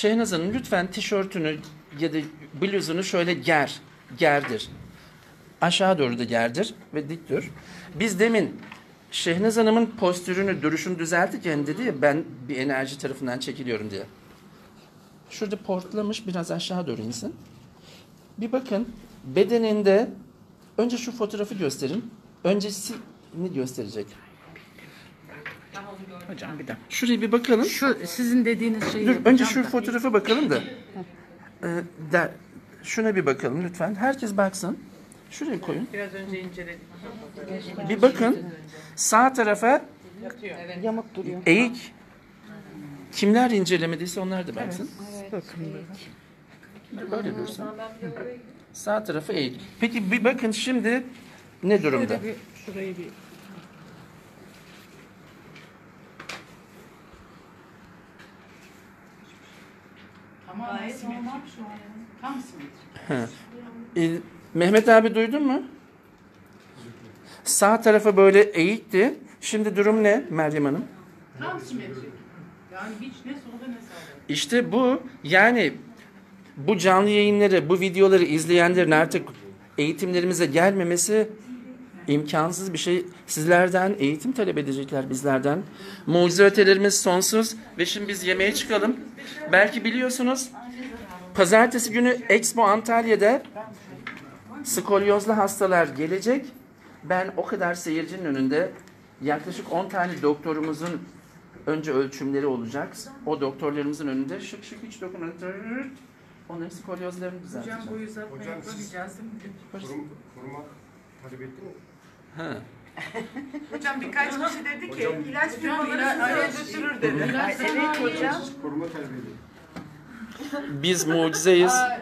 Şehnaz Hanım lütfen tişörtünü ya da bluzunu şöyle gerdir. Aşağı doğru da gerdir ve dik dur. Biz demin Şehnaz Hanım'ın postürünü, duruşunu düzeltirken dedi ya, ben bir enerji tarafından çekiliyorum diye. Şurada portlamış, biraz aşağı doğru insin. Bir bakın bedeninde, önce şu fotoğrafı gösterin. Öncesini gösterecek. Hocam bir dakika. Şuraya bir bakalım. Şu sizin dediğiniz şeyi. Dur, önce şu fotoğrafa bakalım da. Şuna bir bakalım lütfen. Herkes baksın. Şuraya koyun. Biraz önce inceledik. Bir bakın. Sağ tarafa yamuk duruyor. Eğik. Kimler incelemediyse onlar da baksın. Evet. Böyle dursun. Sağ tarafı eğik. Peki bir bakın şimdi ne durumda? Şurayı bir. Gayet normal şu an. Tam simetri. Mehmet abi duydun mu? Sağ tarafa böyle eğikti. Şimdi durum ne Meryem Hanım? Tam simetri. Yani hiç ne solda ne sağda. İşte bu, yani bu canlı yayınları, bu videoları izleyenlerin artık eğitimlerimize gelmemesi imkansız bir şey. Sizlerden eğitim talep edecekler, bizlerden. Mucize ötelerimiz sonsuz ve şimdi biz yemeğe çıkalım. Belki biliyorsunuz, pazartesi günü Expo Antalya'da skolyozlu hastalar gelecek. Ben o kadar seyircinin önünde, yaklaşık 10 tane doktorumuzun önce ölçümleri olacak. O doktorlarımızın önünde şık şık hiç dokunmadan onların skolyozlarını düzelteceğim. Hocam bu yüzden koruma talep etti mi? Ha. Hocam birkaç kişi dedi ki hocam, ilaç firmaları araya götürür dedi. Evet hocam. Biz mucizeyiz.